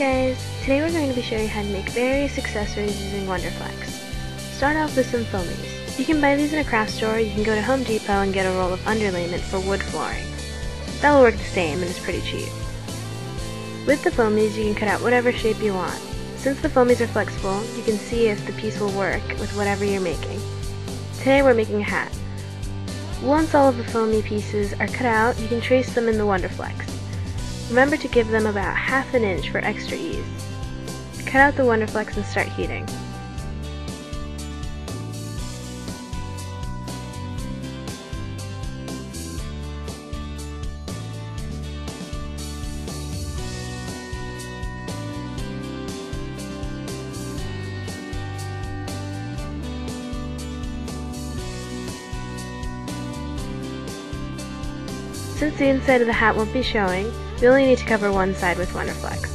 guys, today we're going to be showing you how to make various accessories using Wonderflex. Start off with some foamies. You can buy these in a craft store, you can go to Home Depot and get a roll of underlayment for wood flooring. That'll work the same and it's pretty cheap. With the foamies you can cut out whatever shape you want. Since the foamies are flexible, you can see if the piece will work with whatever you're making. Today we're making a hat. Once all of the foamy pieces are cut out, you can trace them in the Wonderflex. Remember to give them about half an inch for extra ease. Cut out the Wonderflex and start heating. Since the inside of the hat won't be showing, you only need to cover one side with Wonderflex.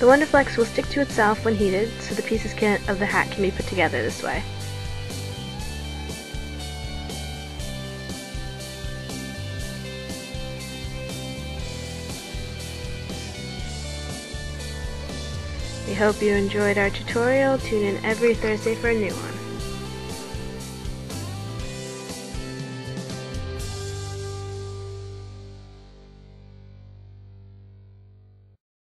The Wonderflex will stick to itself when heated, so the pieces of the hat can be put together this way. We hope you enjoyed our tutorial. Tune in every Thursday for a new one.